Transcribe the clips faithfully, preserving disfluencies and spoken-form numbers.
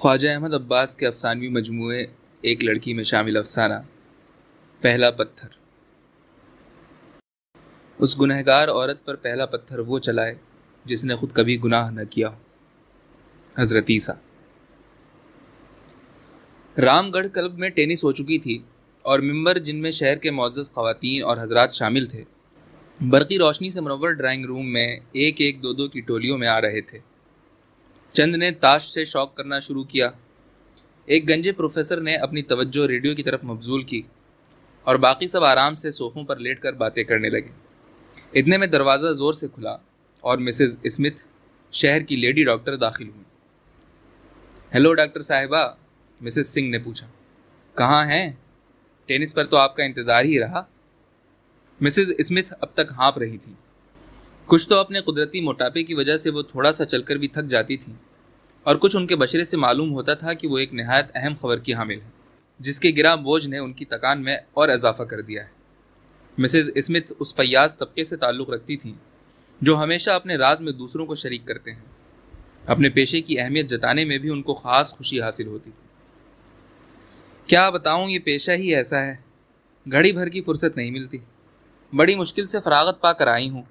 ख्वाजा अहमद अब्बास के अफसानवी मजमूए एक लड़की में शामिल अफसाना। पहला पत्थर। उस गुनहगार औरत पर पहला पत्थर वो चलाए जिसने खुद कभी गुनाह न किया हो। हज़रत ईसा। रामगढ़ क्लब में टेनिस हो चुकी थी और मिंबर जिनमें शहर के मौजूद ख़वातीन और हजरात शामिल थे, बरकी रोशनी से मुनव्वर ड्राइंग रूम में एक एक दो दो की टोलियों में आ रहे थे। चंद ने ताश से शौक करना शुरू किया। एक गंजे प्रोफेसर ने अपनी तवज्जो रेडियो की तरफ मबजूल की और बाकी सब आराम से सोफों पर लेटकर बातें करने लगे। इतने में दरवाज़ा ज़ोर से खुला और मिसेज स्मिथ, शहर की लेडी डॉक्टर, दाखिल हुई। हेलो डॉक्टर साहिबा, मिसेज सिंह ने पूछा, कहाँ हैं? टेनिस पर तो आपका इंतज़ार ही रहा। मिसेज स्मिथ अब तक हाँप रही थी। कुछ तो अपने कुदरती मोटापे की वजह से वो थोड़ा सा चलकर भी थक जाती थी और कुछ उनके बशरे से मालूम होता था कि वो एक नहायत अहम खबर की हामिल है जिसके गिरा बोझ ने उनकी थकान में और इजाफा कर दिया है। मिसेज स्मिथ उस फयाज तबके से ताल्लुक़ रखती थी जो हमेशा अपने राज में दूसरों को शरीक करते हैं। अपने पेशे की अहमियत जताने में भी उनको ख़ास खुशी हासिल होती थी। क्या बताऊँ, ये पेशा ही ऐसा है, घड़ी भर की फुर्सत नहीं मिलती। बड़ी मुश्किल से फरागत पा कर आई हूँ।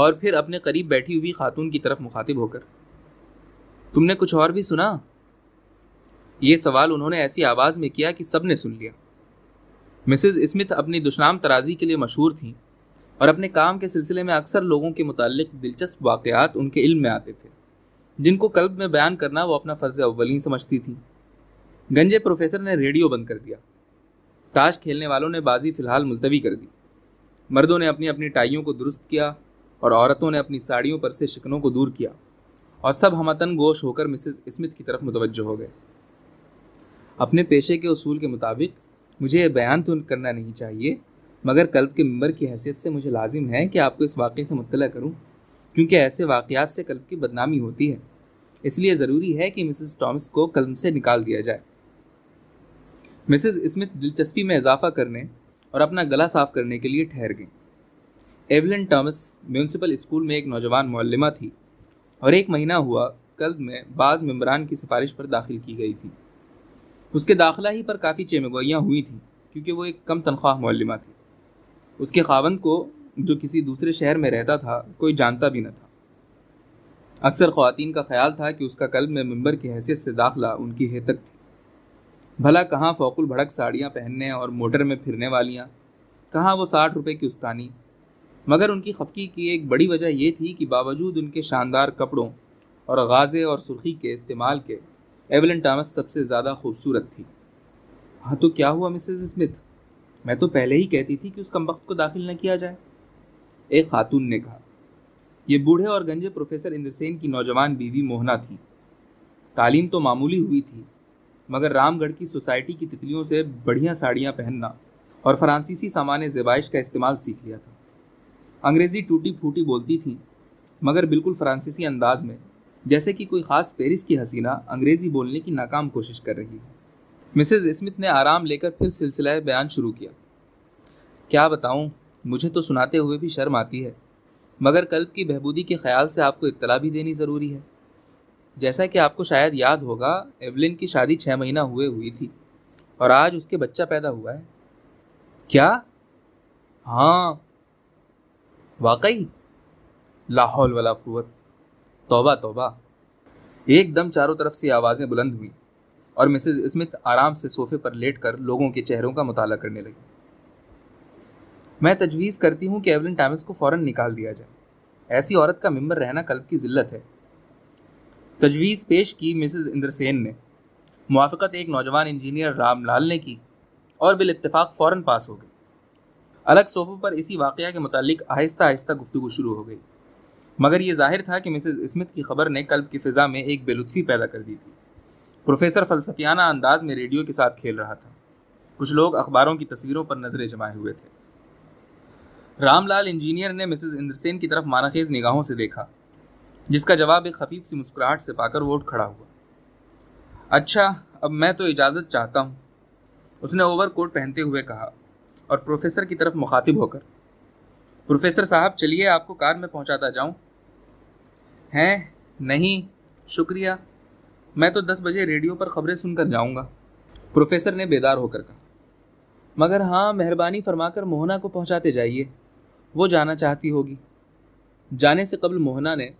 और फिर अपने करीब बैठी हुई खातून की तरफ मुखातिब होकर, तुमने कुछ और भी सुना? ये सवाल उन्होंने ऐसी आवाज़ में किया कि सब ने सुन लिया। मिसेज स्मिथ अपनी दुशनाम तराजी के लिए मशहूर थीं और अपने काम के सिलसिले में अक्सर लोगों के मुताल्लिक दिलचस्प वाक़यात उनके इल्म में आते थे जिनको कल्ब में बयान करना वो अपना फ़र्ज़ अव्वलीन समझती थीं। गंजे प्रोफेसर ने रेडियो बंद कर दिया। ताश खेलने वालों ने बाजी फ़िलहाल मुलतवी कर दी। मर्दों ने अपनी अपनी टाइयों को दुरुस्त किया और औरतों ने अपनी साड़ियों पर से शिकनों को दूर किया और सब हमतन गोश होकर मिसेज स्मिथ की तरफ मुतवज्जो हो गए। अपने पेशे के उसूल के मुताबिक मुझे यह बयान तो करना नहीं चाहिए, मगर क्लब के मेंबर की हैसियत से मुझे लाजिम है कि आपको इस वाक़े से मुत्तला करूं, क्योंकि ऐसे वाक़यात से क्लब की बदनामी होती है। इसलिए ज़रूरी है कि मिसेज टॉमस को क्लब से निकाल दिया जाए। मिसेज स्मिथ दिलचस्पी में इजाफा करने और अपना गला साफ करने के लिए ठहर गई। एवलिन टॉमस म्यूनसिपल स्कूल में एक नौजवान मौलमा थी और एक महीना हुआ क्लब में बाज़ मेंबरान की सिफारिश पर दाखिल की गई थी। उसके दाखिला ही पर काफ़ी चेमगोइयाँ हुई थी क्योंकि वो एक कम तनख्वाह मौलमा थी। उसके खावंद को, जो किसी दूसरे शहर में रहता था, कोई जानता भी न था। अक्सर ख़वातीन का ख्याल था कि उसका क्लब में मेंबर की हैसियत से दाखिला उनकी हेतक थी। भला कहाँ फ़ौकुल भड़क साड़ियाँ पहनने और मोटर में फिरने वालियाँ, कहाँ वो साठ रुपये की उस्तानी। मगर उनकी खफकी की एक बड़ी वजह यह थी कि बावजूद उनके शानदार कपड़ों और गाज़े और सुर्खी के इस्तेमाल के, एवलिन टॉमस सबसे ज़्यादा खूबसूरत थी। हाँ तो क्या हुआ मिसेज स्मिथ, मैं तो पहले ही कहती थी कि उस कमबख्त को दाखिल न किया जाए, एक खातून ने कहा। ये बूढ़े और गंजे प्रोफेसर इंद्रसेन की नौजवान बीवी मोहना थी। तालीम तो मामूली हुई थी, मगर रामगढ़ की सोसाइटी की तितलियों से बढ़िया साड़ियाँ पहनना और फ़रांसीसी सामान ज़बाइश का इस्तेमाल सीख लिया था। अंग्रेज़ी टूटी फूटी बोलती थी, मगर बिल्कुल फ़्रांसीसी अंदाज में, जैसे कि कोई ख़ास पेरिस की हसीना अंग्रेज़ी बोलने की नाकाम कोशिश कर रही है। मिसेज स्मिथ ने आराम लेकर फिर सिलसिला बयान शुरू किया। क्या बताऊं, मुझे तो सुनाते हुए भी शर्म आती है, मगर कल्ब की बहबूदी के ख्याल से आपको इत्तला भी देनी ज़रूरी है। जैसा कि आपको शायद याद होगा, एवलिन की शादी छः महीना हुए हुई थी और आज उसके बच्चा पैदा हुआ है। क्या? हाँ वाकई? ला हौल वला कुव्वत, तौबा तौबा। एकदम चारों तरफ से आवाज़ें बुलंद हुईं और मिसेज स्मिथ आराम से सोफे पर लेटकर लोगों के चेहरों का मुताला करने लगी। मैं तजवीज़ करती हूँ कि एवलिन टॉमस को फ़ौरन निकाल दिया जाए। ऐसी औरत का मेंबर रहना क्लब की ज़िल्लत है। तजवीज़ पेश की मिसेज इंद्रसेन ने। मुवाफ़क़त एक नौजवान इंजीनियर राम लाल ने की और बिल इत्तेफाक फ़ौरन पास हो गई। अलग सोफ़ों पर इसी वाक़या के मुतालिक आहिस्ता आहिस्ता गुफ्तगू शुरू हो गई, मगर ये जाहिर था कि मिसेज स्मिथ की खबर ने क्लब की फ़िज़ा में एक बेलुत्फ़ी पैदा कर दी थी। प्रोफेसर फ़लसफ़ियाना अंदाज में रेडियो के साथ खेल रहा था। कुछ लोग अखबारों की तस्वीरों पर नज़रें जमाए हुए थे। रामलाल इंजीनियर ने मिसेज इंद्रसेन की तरफ मानाखेज़ निगाहों से देखा, जिसका जवाब एक खफीफ सी मुस्कुराहट से पाकर वो उठ खड़ा हुआ। अच्छा, अब मैं तो इजाज़त चाहता हूँ, उसने ओवर कोट पहनते हुए कहा और प्रोफेसर की तरफ मुखातिब होकर, प्रोफेसर साहब चलिए आपको कार में पहुंचाता जाऊं। हैं? नहीं शुक्रिया, मैं तो दस बजे रेडियो पर खबरें सुनकर जाऊंगा, प्रोफेसर ने बेदार होकर कहा। मगर हाँ, मेहरबानी फरमाकर मोहना को पहुंचाते जाइए, वो जाना चाहती होगी। जाने से कबल मोहना ने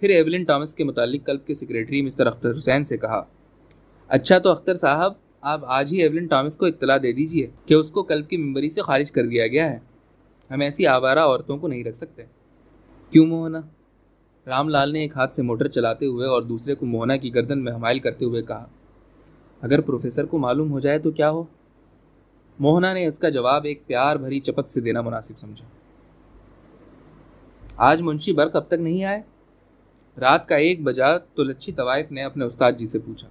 फिर एवलिन टॉमस के मुतालिक क्लब के सेक्रेटरी मिस्टर अख्तर हुसैन से कहा, अच्छा तो अख्तर साहब, आप आज ही एवलिन टॉमस को इत्तला दे दीजिए कि उसको क्लब की मेंबरी से खारिज कर दिया गया है। हम ऐसी आवारा औरतों को नहीं रख सकते। क्यों मोहना? रामलाल ने एक हाथ से मोटर चलाते हुए और दूसरे को मोहना की गर्दन में हमायल करते हुए कहा। अगर प्रोफेसर को मालूम हो जाए तो क्या हो? मोहना ने इसका जवाब एक प्यार भरी चपत से देना मुनासिब समझा। आज मुंशी बर्क अब तक नहीं आए? रात का एक बजा तो लच्छी तवाइफ ने अपने उस्ताद जी से पूछा।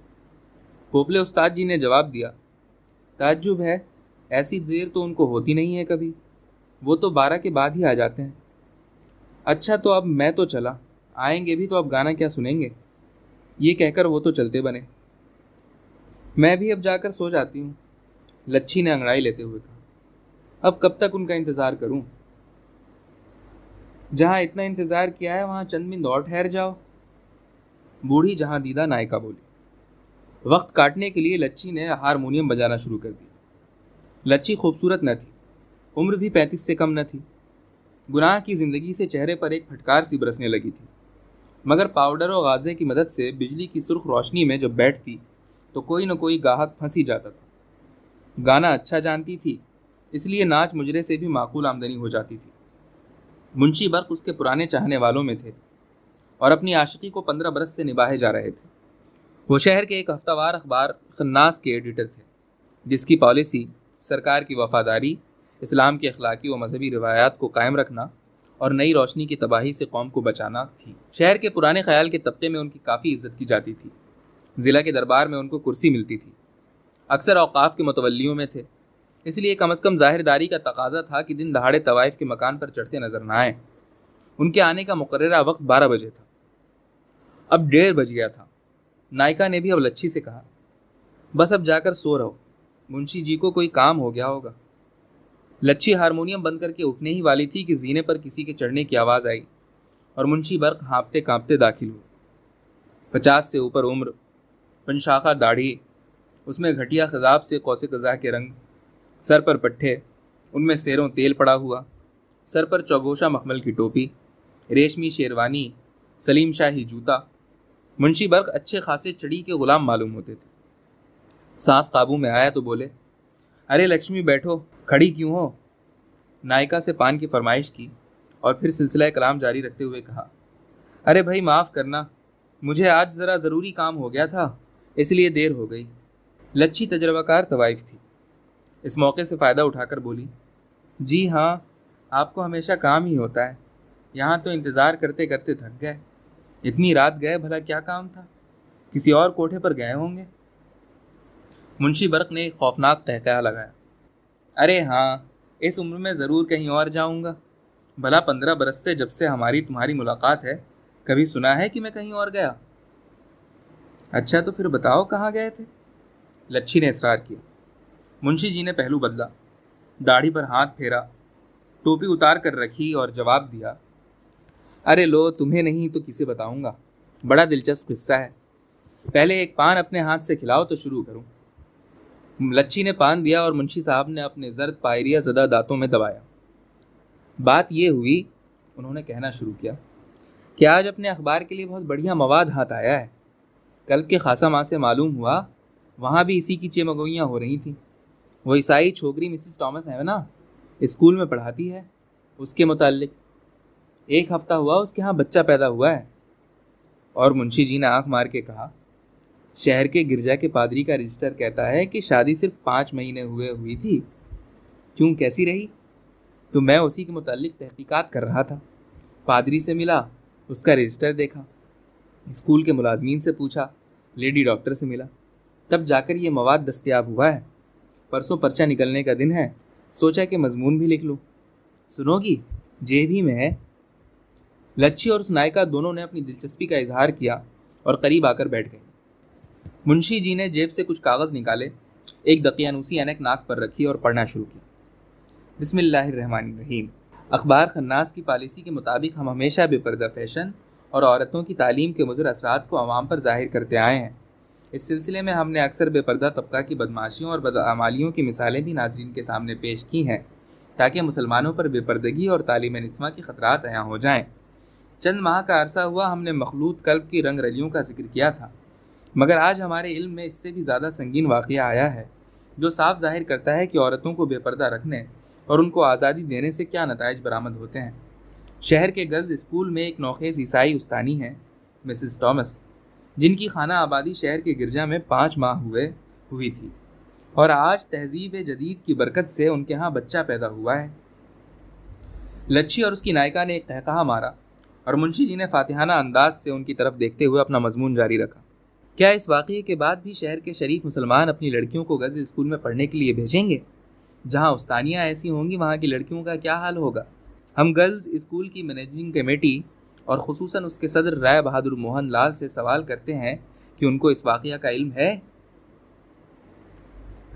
पोपले उस्ताद जी ने जवाब दिया, ताज्जुब है, ऐसी देर तो उनको होती नहीं है कभी, वो तो बारह के बाद ही आ जाते हैं। अच्छा तो अब मैं तो चला, आएंगे भी तो अब गाना क्या सुनेंगे? ये कहकर वो तो चलते बने। मैं भी अब जाकर सो जाती हूँ, लच्छी ने अंगड़ाई लेते हुए कहा। अब कब तक उनका इंतज़ार करूँ? जहाँ इतना इंतज़ार किया है वहाँ चंद मिनट और ठहर जाओ, बूढ़ी जहाँ दीदा नायिका बोली। वक्त काटने के लिए लच्छी ने हारमोनियम बजाना शुरू कर दिया। लच्छी खूबसूरत न थी, उम्र भी पैंतीस से कम न थी। गुनाह की ज़िंदगी से चेहरे पर एक फटकार सी बरसने लगी थी, मगर पाउडर और गाज़े की मदद से बिजली की सुर्ख रोशनी में जब बैठती तो कोई न कोई गाहक फंस ही जाता था। गाना अच्छा जानती थी, इसलिए नाच मुजरे से भी माकूल आमदनी हो जाती थी। मुंशी बर्क उसके पुराने चाहने वालों में थे और अपनी आशिकी को पंद्रह बरस से निभाए जा रहे थे। वो शहर के एक हफ्तावार अखबार खन्नास के एडिटर थे, जिसकी पॉलिसी सरकार की वफादारी, इस्लाम की अखलाकी व मजहबी रिवायात को कायम रखना और नई रोशनी की तबाही से कौम को बचाना थी। शहर के पुराने ख्याल के तबके में उनकी काफ़ी इज्जत की जाती थी। ज़िला के दरबार में उनको कुर्सी मिलती थी। अक्सर औकाफ के मुतवल्लियों में थे, इसलिए कम अज़ कम ज़ाहिरदारी का तकाजा था कि दिन दहाड़े तवाइफ के मकान पर चढ़ते नजर ना आएँ। उनके आने का मुकर्ररा वक्त बारह बजे था, अब डेढ़ बज गया था। नायिका ने भी अब लच्छी से कहा, बस अब जाकर सो रहो, मुंशी जी को कोई काम हो गया होगा। लच्छी हारमोनियम बंद करके उठने ही वाली थी कि जीने पर किसी के चढ़ने की आवाज़ आई और मुंशी बर्क हाँपते कांपते दाखिल हुए। पचास से ऊपर उम्र, पंशाखा दाढ़ी, उसमें घटिया खजाब से कौसे कज़ा के रंग, सर पर पट्टे, उनमें सेरों तेल पड़ा हुआ, सर पर चौगोशा मखमल की टोपी, रेशमी शेरवानी, सलीम शाही जूता। मुंशी बर्क अच्छे खासे चड़ी के ग़ुलाम मालूम होते थे। सांस काबू में आया तो बोले, अरे लक्ष्मी बैठो, खड़ी क्यों हो? नायिका से पान की फरमाइश की और फिर सिलसिला कलाम जारी रखते हुए कहा, अरे भाई माफ़ करना, मुझे आज ज़रा ज़रूरी काम हो गया था, इसलिए देर हो गई। लच्छी तजर्बाकार तवाइफ थी, इस मौके से फ़ायदा उठाकर बोली, जी हाँ, आपको हमेशा काम ही होता है, यहाँ तो इंतज़ार करते करते थक गए। इतनी रात गए, भला क्या काम था? किसी और कोठे पर गए होंगे। मुंशी बर्क ने एक खौफनाक कहकहा लगाया, अरे हाँ, इस उम्र में ज़रूर कहीं और जाऊँगा, भला पंद्रह बरस से जब से हमारी तुम्हारी मुलाकात है कभी सुना है कि मैं कहीं और गया? अच्छा तो फिर बताओ कहाँ गए थे, लच्छी ने इसरार किया। मुंशी जी ने पहलू बदला, दाढ़ी पर हाथ फेरा, टोपी उतार कर रखी और जवाब दिया, अरे लो, तुम्हें नहीं तो किसे बताऊँगा, बड़ा दिलचस्प हिस्सा है। पहले एक पान अपने हाथ से खिलाओ तो शुरू करूँ। लच्छी ने पान दिया और मुंशी साहब ने अपने जर्द पायरिया ज़दा दांतों में दबाया। बात ये हुई, उन्होंने कहना शुरू किया, कि आज अपने अखबार के लिए बहुत बढ़िया मवाद हाथ आया है। कल के खासा माँ से मालूम हुआ वहाँ भी इसी की चेमगोइयाँ हो रही थी। वो ईसाई छोकरी मिसेज टॉमस है ना, स्कूल में पढ़ाती है, उसके मुतालिक एक हफ्ता हुआ उसके यहाँ बच्चा पैदा हुआ है। और मुंशी जी ने आँख मार के कहा, शहर के गिरजा के पादरी का रजिस्टर कहता है कि शादी सिर्फ पाँच महीने हुए हुई थी। क्यों, कैसी रही? तो मैं उसी के मुतालिक तहकीकात कर रहा था, पादरी से मिला, उसका रजिस्टर देखा, स्कूल के मुलाजमीन से पूछा, लेडी डॉक्टर से मिला, तब जाकर ये मवाद दस्तियाब हुआ है। परसों पर्चा निकलने का दिन है, सोचा कि मजमून भी लिख लूँ। सुनोगी, जेब ही में है। लच्छी और उस नायिका दोनों ने अपनी दिलचस्पी का इजहार किया और करीब आकर बैठ गए। मुंशी जी ने जेब से कुछ कागज़ निकाले, एक दकियानूसी अनक नाक पर रखी और पढ़ना शुरू किया। बिस्मिल्लाहिर्रहमानिर्रहीम। अखबार खन्नास की पॉलिसी के मुताबिक हम हमेशा बेपर्दा फैशन और औरतों की तालीम के मुज़र असरात को आवाम पर जाहिर करते आए हैं। इस सिलसिले में हमने अक्सर बेपर्दा तबका की बदमाशियों और बदअमालियों की मिसालें भी नाजरीन के सामने पेश की हैं ताकि मुसलमानों पर बेपर्दगी और तालीम निस्मा के ख़तरात अयां हो जाएं। चंद माह का अरसा हुआ हमने मखलूत कल्ब की रंग रलियों का जिक्र किया था, मगर आज हमारे इल्म में इससे भी ज़्यादा संगीन वाक़या आया है जो साफ जाहिर करता है कि औरतों को बेपर्दा रखने और उनको आज़ादी देने से क्या नताइज बरामद होते हैं। शहर के गर्ल्स स्कूल में एक नौखेज ईसाई उस्तानी हैं मिसेज टॉमस, जिनकी खाना आबादी शहर के गिरजा में पाँच माह हुए हुई थी और आज तहजीब जदीद की बरकत से उनके यहाँ बच्चा पैदा हुआ है। लच्छी और उसकी नायिका ने एक तहक़ा मारा और मुंशी जी ने फातिहाना अंदाज से उनकी तरफ देखते हुए अपना मजमून जारी रखा। क्या इस वाक़े के बाद भी शहर के शरीफ मुसलमान अपनी लड़कियों को गर्ल्स स्कूल में पढ़ने के लिए भेजेंगे? जहाँ उस्तानियाँ ऐसी होंगी वहाँ की लड़कियों का क्या हाल होगा? हम गर्ल्स स्कूल की मैनेजिंग कमेटी और ख़ुसूसन उसके सदर राय बहादुर मोहन लाल से सवाल करते हैं कि उनको इस वाक़या का इल्म है।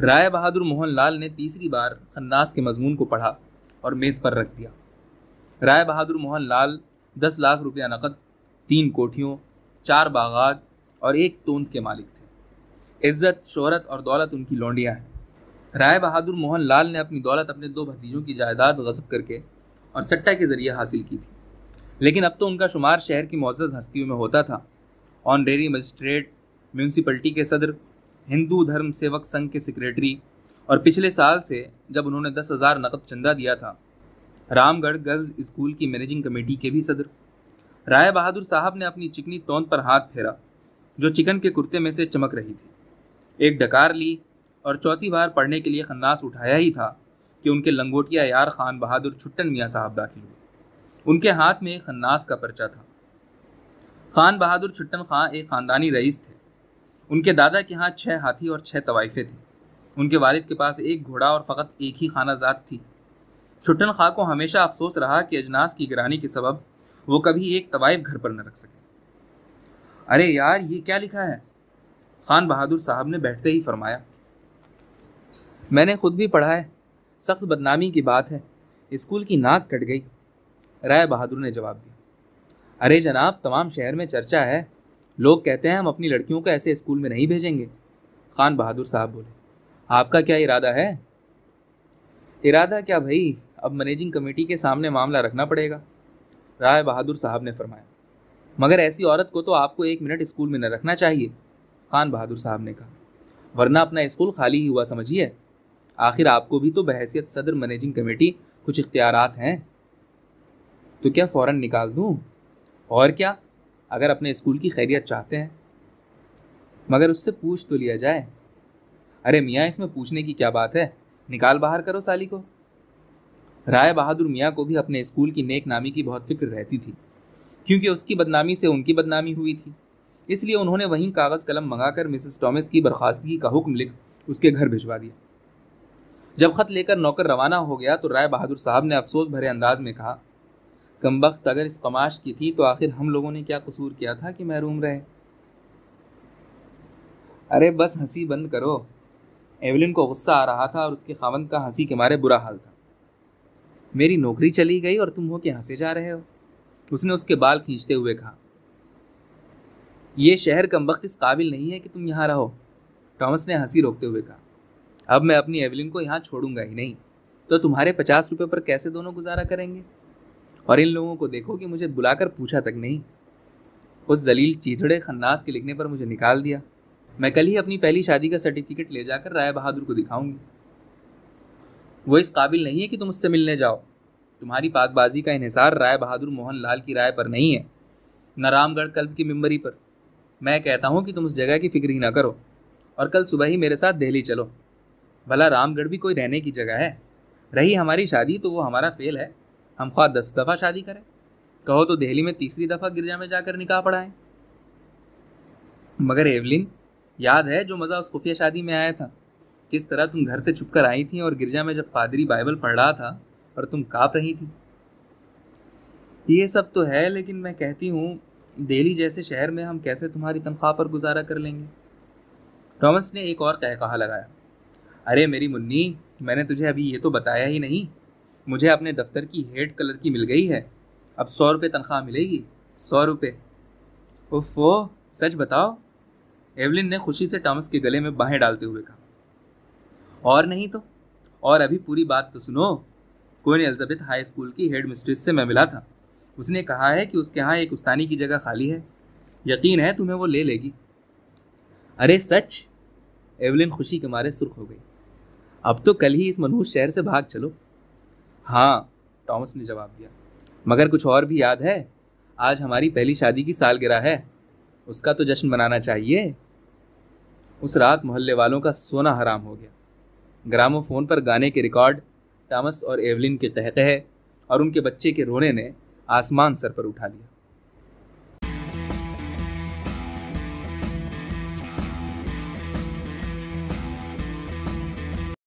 राय बहादुर मोहन लाल ने तीसरी बार खन्नास के मजमून को पढ़ा और मेज़ पर रख दिया। राय बहादुर मोहन लाल दस लाख रुपया नकद, तीन कोठियों, चार बागात और एक तोंद के मालिक थे। इज़्ज़त, शोहरत और दौलत उनकी लौंडियाँ हैं। राय बहादुर मोहन लाल ने अपनी दौलत अपने दो भतीजों की जायदाद गज़ब करके और सट्टा के ज़रिए हासिल की थी, लेकिन अब तो उनका शुमार शहर की मुअज़्ज़ज़ हस्तियों में होता था। ऑनरेरी मजिस्ट्रेट, म्यूनसिपल्टी के सदर, हिंदू धर्म सेवक संघ के सेक्रेटरी और पिछले साल से जब उन्होंने दस हज़ार नकद चंदा दिया था, रामगढ़ गर्ल्स स्कूल की मैनेजिंग कमेटी के भी सदर। राय बहादुर साहब ने अपनी चिकनी तोंद पर हाथ फेरा जो चिकन के कुर्ते में से चमक रही थी, एक डकार ली और चौथी बार पढ़ने के लिए खन्नास उठाया ही था कि उनके लंगोटिया यार खान बहादुर छुट्टन मियाँ साहब दाखिल हुए। उनके हाथ में खन्नास का पर्चा था। खान बहादुर छुट्टन खां एक ख़ानदानी रईस थे। उनके दादा के यहाँ छः हाथी और छः तवाइफे थे। उनके वालिद के पास एक घोड़ा और फ़कत एक ही खानाजात थी। छुट्टन खां को हमेशा अफसोस रहा कि अजनास की गिरानी के सबब वो कभी एक तवाइफ घर पर न रख सके। अरे यार, ये क्या लिखा है? खान बहादुर साहब ने बैठते ही फरमाया। मैंने खुद भी पढ़ा है, सख्त बदनामी की बात है, स्कूल की नाक कट गई। राय बहादुर ने जवाब दिया। अरे जनाब, तमाम शहर में चर्चा है, लोग कहते हैं हम अपनी लड़कियों को ऐसे स्कूल में नहीं भेजेंगे। खान बहादुर साहब बोले, आपका क्या इरादा है? इरादा क्या भाई, अब मैनेजिंग कमेटी के सामने मामला रखना पड़ेगा, राय बहादुर साहब ने फरमाया। मगर ऐसी औरत को तो आपको एक मिनट स्कूल में न रखना चाहिए, खान बहादुर साहब ने कहा, वरना अपना स्कूल खाली ही हुआ समझिए। आखिर आपको भी तो बहैसियत सदर मैनेजिंग कमेटी कुछ इख्तियारात हैं। तो क्या फ़ौरन निकाल दूँ? और क्या, अगर अपने स्कूल की खैरियत चाहते हैं। मगर उससे पूछ तो लिया जाए। अरे मियाँ, इसमें पूछने की क्या बात है, निकाल बाहर करो साली को। राय बहादुर मियाँ को भी अपने स्कूल की नेक नामी की बहुत फिक्र रहती थी, क्योंकि उसकी बदनामी से उनकी बदनामी हुई थी। इसलिए उन्होंने वहीं कागज़ कलम मंगाकर मिसेस टॉमस की बर्खास्तगी का हुक्म लिख उसके घर भिजवा दिया। जब ख़त लेकर नौकर रवाना हो गया तो राय बहादुर साहब ने अफसोस भरे अंदाज में कहा, कमबख्त, अगर इस कमाश की थी तो आखिर हम लोगों ने क्या कसूर किया था कि महरूम रहे। अरे बस हंसी बंद करो। एवलिन को गुस्सा आ रहा था और उसके खावंद का हंसी के मारे बुरा हाल था। मेरी नौकरी चली गई और तुम हो के हंसे जा रहे हो, उसने उसके बाल खींचते हुए कहा। यह शहर कमबख्त इस काबिल नहीं है कि तुम यहाँ रहो, टॉमस ने हंसी रोकते हुए कहा। अब मैं अपनी एवलिन को यहाँ छोड़ूंगा ही नहीं, तो तुम्हारे पचास रुपये पर कैसे दोनों गुजारा करेंगे? और इन लोगों को देखो कि मुझे बुलाकर पूछा तक नहीं। उस जलील चीथड़े खन्नास के लिखने पर मुझे निकाल दिया। मैं कल ही अपनी पहली शादी का सर्टिफिकेट ले जाकर राय बहादुर को दिखाऊंगी। वो इस काबिल नहीं है कि तुम उससे मिलने जाओ। तुम्हारी पाकबाजी का इन्हिसार राय बहादुर मोहन लाल की राय पर नहीं है, न रामगढ़ क्लब की मेम्बरी पर। मैं कहता हूँ कि तुम उस जगह की फिक्र ही ना करो और कल सुबह ही मेरे साथ दिल्ली चलो। भला रामगढ़ भी कोई रहने की जगह है। रही हमारी शादी, तो वो हमारा फेल है। हम ख्वाह दस दफ़ा शादी करें, कहो तो दिल्ली में तीसरी दफ़ा गिरजा में जाकर निकाह पढ़ाएं। मगर एवलिन, याद है जो मज़ा उस खुफिया शादी में आया था? किस तरह तुम घर से छुपकर आई थी और गिरजा में जब पादरी बाइबल पढ़ रहा था और तुम काँप रही थी। ये सब तो है, लेकिन मैं कहती हूँ दिल्ली जैसे शहर में हम कैसे तुम्हारी तनख्वाह पर गुजारा कर लेंगे, टॉमस ने एक और कहकहा लगाया। अरे मेरी मुन्नी, मैंने तुझे अभी ये तो बताया ही नहीं, मुझे अपने दफ्तर की हेड कलर की मिल गई है। अब सौ रुपये तनख्वाह मिलेगी, सौ रुपये। उफ़ो, सच बताओ। एवलिन ने खुशी से टॉमस के गले में बाहें डालते हुए कहा। और नहीं तो, और अभी पूरी बात तो सुनो। कोई एल्जबित हाई स्कूल की हेड मिस्ट्रेस से मैं मिला था। उसने कहा है कि उसके यहाँ एक उस्तानी की जगह खाली है, यकीन है तुम्हें वो ले लेगी। अरे सच? एवलिन खुशी के मारे सुर्ख हो गई। अब तो कल ही इस मनहूस शहर से भाग चलो। हाँ, टॉमस ने जवाब दिया, मगर कुछ और भी याद है। आज हमारी पहली शादी की सालगिरह है, उसका तो जश्न मनाना चाहिए। उस रात मोहल्ले वालों का सोना हराम हो गया। ग्रामोफोन पर गाने के रिकॉर्ड, टॉमस और एवलिन के तहतहे और उनके बच्चे के रोने ने आसमान सर पर उठा लिया।